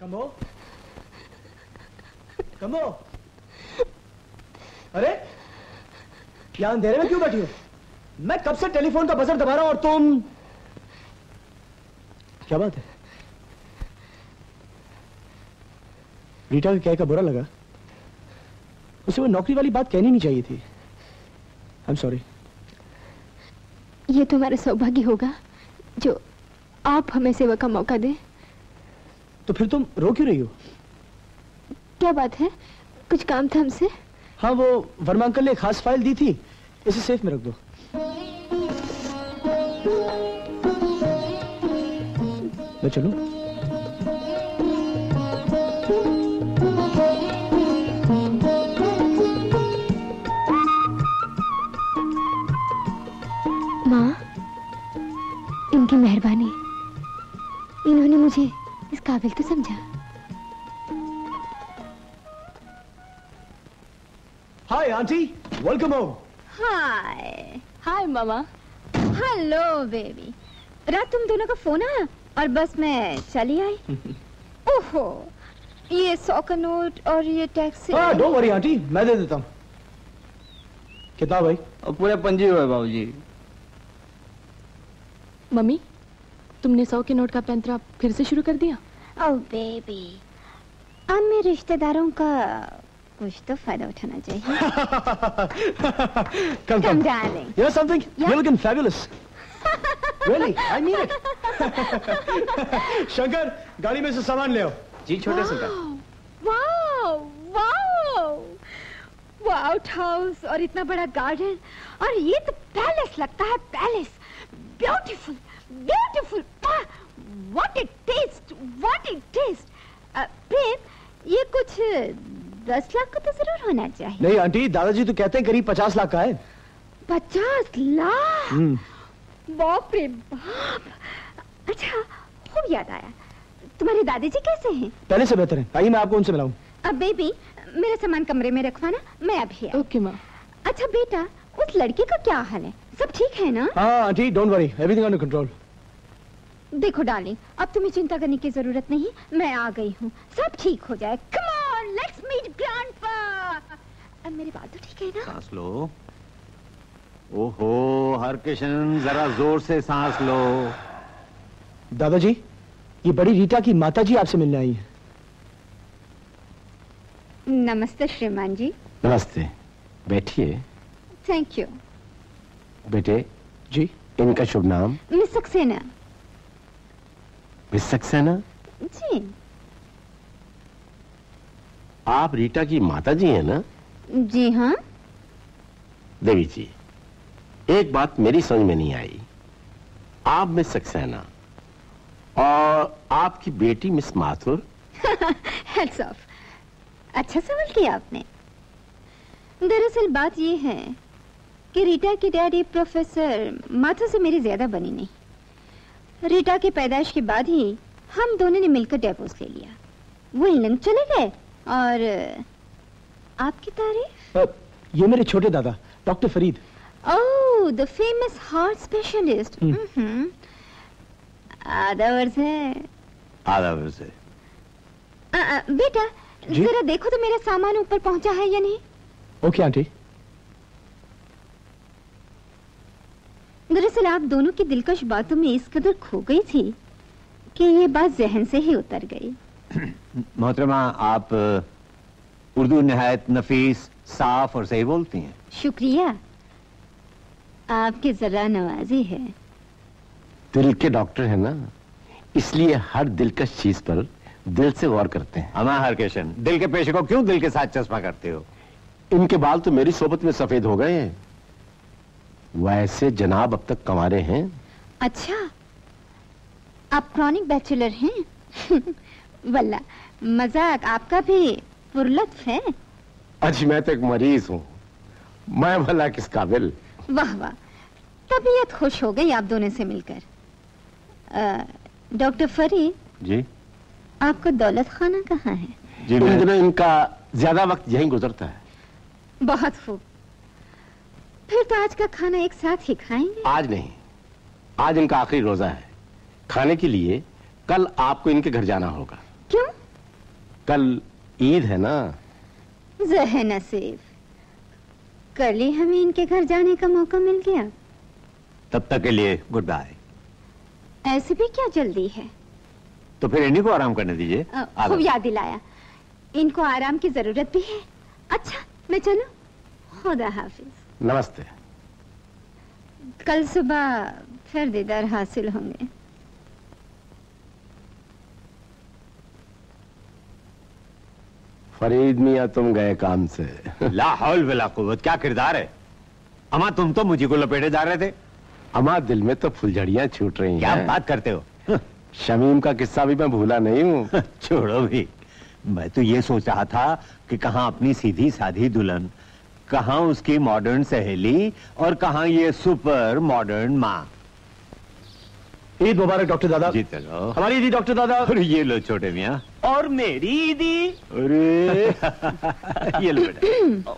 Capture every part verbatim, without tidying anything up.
कमो, कमो, अरे यहाँ अंधेरे में क्यों बैठी हो? मैं कब से टेलीफोन का बजर दबा रहा हूं और तुम? क्या बात है रीटा को कहकर बुरा लगा? उसे वो नौकरी वाली बात कहनी नहीं चाहिए थी। I am sorry. ये तुम्हारे सौभाग्य होगा जो आप हमें सेवा का मौका दें। तो फिर तुम रो क्यों रही हो? क्या बात है, कुछ काम था हमसे? हाँ, वो वर्मा अंकल ने खास फाइल दी थी, इसे सेफ में रख दो। मैं चलूं? माँ, इनकी मेहरबानी, इन्होंने मुझे इस काबिल तो समझा। Hi aunty, welcome home. Hi hi मामा। हेलो बेबी, रात तुम दोनों का फोन आया और बस मैं चली आई। ओहो, ये सौ का नोट और ये टैक्सी। हाँ, डोंट वरी आंटी, मैं दे देता हूँ। कितना भाई? और पूरे पंजे हुए बाबूजी। मम्मी, तुमने सौ के नोट का पैंतरा फिर से शुरू कर दिया? ओ बेबी, अब मैं रिश्तेदारों का कुछ तो फायदा उठाना चाहिए। come, come, darling. You know something? Yeah? You're looking fabulous. Really? I mean it. Shankar, गाड़ी में से सामान ले आओ। जी छोटे Shankar. Wow, wow, wow, house और इतना बड़ा गार्डन और ये तो पैलेस लगता है, palace. Beautiful, beautiful. Ah, what a taste, what a taste. Prem, ये कुछ दस लाख का तो जरूर होना चाहिए। नहीं आंटी, दादाजी तो कहते हैं करीब पचास लाख का है। पचास लाख? बाप रे बाप। अच्छा, खूब याद आया, तुम्हारे दादाजी कैसे हैं? पहले से बेहतर हैं। आइए, मैं आपको उनसे मिलाऊं। अब बेबी, मेरा सामान कमरे में रखवाना, मैं अभी। ओके माँ। अच्छा बेटा, उस लड़की का क्या हाल है? सब ठीक है ना? हाँ aunty, don't worry, everything under control. देखो डार्लिंग, अब तुम्हें चिंता करने की जरूरत नहीं, मैं आ गई हूँ, सब ठीक हो जाए। Come on, let's meet grandpa. मेरी बात तो ठीक है ना? सांस लो। ओहो हरकिशन, जरा जोर से सांस लो। दादाजी, ये बड़ी रीटा की माता जी आपसे मिलने आई है। नमस्ते श्रीमान जी। नमस्ते, बैठिए। Thank you. बेटे जी, इनका शुभ नाम? मिस सक्सेना। मिस सक्सेना जी, आप रीटा की माता जी हैं ना? जी हाँ। देवी जी, एक बात मेरी समझ में नहीं आई। आप मिस सक्सेना और आपकी बेटी मिस माथुर। Heads of. अच्छा सवाल किया आपने। दरअसल बात यह है कि रीटा के डैडी प्रोफेसर माथुर से मेरी ज्यादा बनी नहीं। रीटा के पैदाइश के बाद ही हम दोनों ने मिलकर डिवोर्स ले लिया। वो इंग्लैंड चले गए और आपकी तारीफ? ये मेरे छोटे दादा doctor Farid. Oh, the famous heart specialist. आधा वर्ष है। आधा वर्ष है। आ, आ, बेटा जरा देखो तो मेरा सामान ऊपर पहुंचा है या नहीं। Okay okay, aunty. दरअसल आप दोनों की दिलकश बातों में इस कदर खो गई थी कि ये बात जहन से ही उतर गई। मोहतरमा, आप उर्दू नहायत नफीस, साफ और सही बोलती हैं। शुक्रिया, आपकी जरा नवाजी है। दिल के डॉक्टर है ना, इसलिए हर दिलकश चीज पर दिल से गौर करते हैं। अमा हरकिशन, दिल के पेशे को क्यों दिल के साथ चश्मा करते हो? इनके बाल तो मेरी सोबत में सफेद हो गए हैं। वैसे जनाब अब तक कमारे हैं। अच्छा, आप क्रॉनिक बैचलर हैं। वल्ला मजाक, आपका भी पुरलत्फ है। अच्छा, मैं तो एक मरीज हूँ, मैं भला किस काबिल। वाह वाह, तबीयत खुश हो गई आप दोनों से मिलकर। डॉक्टर फरीद जी, आपको दौलत खाना कहाँ है? जी, इन दिनों इनका ज्यादा वक्त यहीं गुजरता है। बहुत खूब, फिर तो आज का खाना एक साथ ही खाएंगे। आज नहीं, आज इनका आखिरी रोजा है। खाने के लिए कल आपको इनके घर जाना होगा। क्यों? कल ईद है ना? जहे नसीब, कल ही हमें इनके घर जाने का मौका मिल गया। तब तक के लिए गुड बाय। ऐसे भी क्या जल्दी है? तो फिर इन्हीं को आराम करने दीजिए। खूब याद दिलाया, इनको आराम की जरूरत भी है। अच्छा मैं चलूं? खुदा हाफिज। नमस्ते। कल सुबह फिर दीदार हासिल होंगे। फरीद मियाँ तुम गए काम से। ला हौल वला कुव्वत, क्या किरदार है। अमा तुम तो मुझे को लपेटे जा रहे थे। अमा दिल में तो फुलझड़ियाँ छूट रही हैं। क्या बात करते हो। शमीम का किस्सा भी मैं भूला नहीं हूँ। छोड़ो भी, मैं तो ये सोच रहा था कि कहाँ अपनी सीधी साधी दुल्हन, कहाँ उसकी मॉडर्न सहेली और कहाँ ये सुपर मॉडर्न माँ। ईद मुबारक डॉक्टर दादा। जी चलो। हमारी ईदी डॉक्टर दादा। और ये लो छोटे मियाँ। और मेरी ईदी। अरे ये लो बेटा।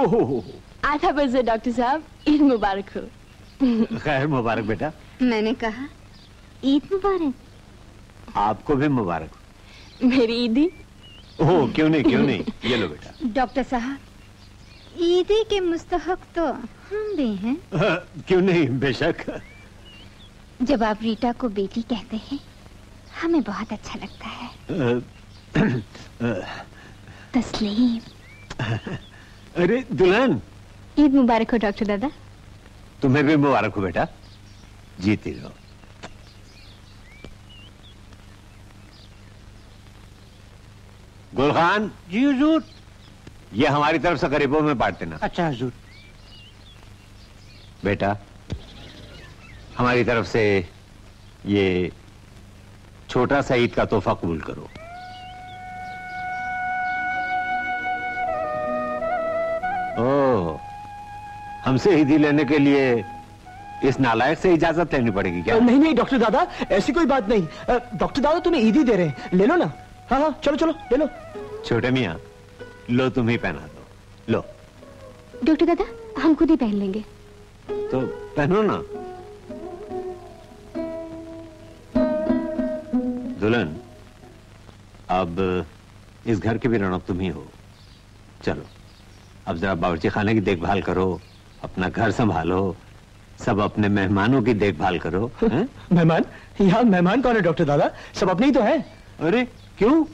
ओहो आधा बजे डॉक्टर साहब, ईद मुबारक हो। खैर मुबारक बेटा। मैंने कहा ईद मुबारक। आपको भी मुबारक हो। मेरी ईदी। ओह क्यों नहीं क्यों नहीं, ये लो बेटा। डॉक्टर साहब ईदी के मुस्तहक तो हम भी हैं। क्यों नहीं, बेशक। जब आप रीटा को बेटी कहते हैं हमें बहुत अच्छा लगता है। तस्लीम। अरे दुल्हन, ईद मुबारक हो डॉक्टर दादा। तुम्हें भी मुबारक हो बेटा। जीती रहो। गुलखान जी हुजूर, ये हमारी तरफ से गरीबों में बांट देना। अच्छा हुजूर। बेटा हमारी तरफ से ये छोटा सा ईद का तोहफा कबूल करो। ओह, हमसे ईदी लेने के लिए इस नालायक से इजाजत लेनी पड़ेगी क्या? नहीं नहीं डॉक्टर दादा, ऐसी कोई बात नहीं। डॉक्टर दादा तुम्हें ईदी दे रहे हैं, ले लो ना। हाँ हाँ चलो चलो ले लो। छोटे मियाँ लो, तुम ही पहना दो। लो डॉक्टर दादा, हम खुद ही पहन लेंगे। तो पहनो ना। दुल्हन अब इस घर के भी रौनक तुम ही हो। चलो अब जरा बावर्ची खाने की देखभाल करो, अपना घर संभालो, सब अपने मेहमानों की देखभाल करो। मेहमान? यहाँ मेहमान कौन है डॉक्टर दादा, सब अपने ही तो हैं। अरे क्यों,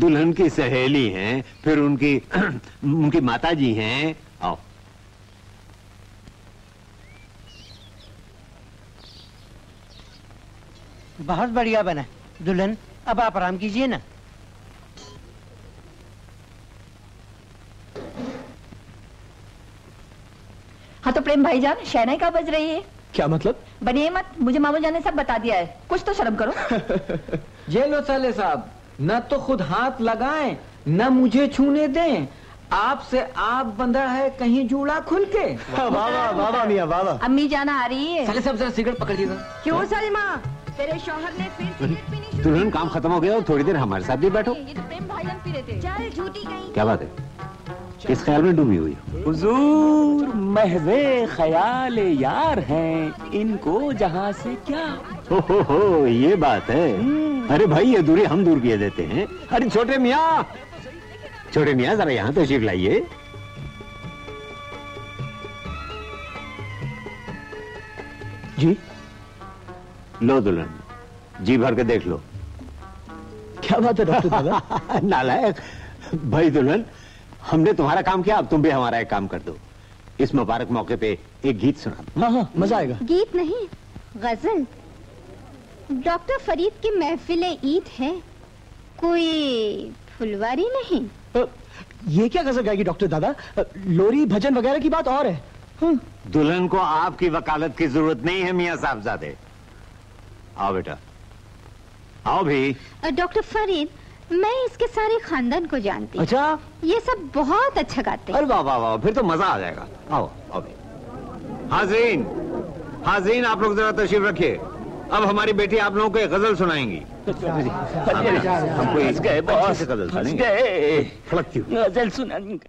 दुल्हन की सहेली हैं, फिर उनकी उनकी माताजी हैं। आओ। बहुत बढ़िया बना दुल्हन, अब आप आराम कीजिए ना। हाँ तो प्रेम भाईजान, शहनाई का बज रही है। क्या मतलब? बनिए मत, मुझे मामू जान ने सब बता दिया है, कुछ तो शर्म करो। ये लो साले साहब, ना तो खुद हाथ लगाएं, ना मुझे छूने दें, आपसे आप बंधा है कहीं जूड़ा खुल के। अम्मी जाना आ रही है। साले साहब जरा सिगरेट पकड़ दीजिए। क्यों सलमा, तेरे शौहर ने फिर दुल्हन काम खत्म हो गया और थोड़ी देर हमारे साथ भी बैठो। ये तो प्रेम भाईजान पी रहे थे। चाय झूठी कहीं। क्या बात है, किस ख्याल में डूबी हुई हो? हुजूर महवे ख्याल यार हैं, इनको जहाँ से क्या। हो हो हो, ये बात है। अरे भाई ये दूरी हम दूर किए देते हैं। अरे छोटे मियाँ, छोटे मियाँ जरा यहाँ तशरीफ लाइए। जी लो दुल्हन, जी भर के देख लो। क्या बात है डॉक्टर दादा। नालायक भाई, दुल्हन हमने तुम्हारा काम किया, अब तुम भी हमारा एक काम कर दो। इस मुबारक मौके पे एक गीत सुना दो। हाँ हाँ मजा आएगा। गीत नहीं, गजल। डॉक्टर फरीद की महफिल ईद है, कोई फुलवारी नहीं। ये क्या गजल गाएगी डॉक्टर दादा, लोरी भजन वगैरह की बात और है। दुल्हन को आपकी वकालत की जरूरत नहीं है मियाँ साहबजादे। आओ बेटा, आओ भी। डॉक्टर फरीद, मैं इसके सारे खानदान को जानती हूँ। अच्छा? ये सब बहुत अच्छा गाते हैं। अरे वाह वाह वाह, फिर तो मजा आ जाएगा। आओ आओ भी। हाज़रीन, हाज़रीन आप लोग जरा तशरीफ रखिए, अब हमारी बेटी आप लोगों को एक गजल सुनाएंगी। हमको गजल सुनाएंगे।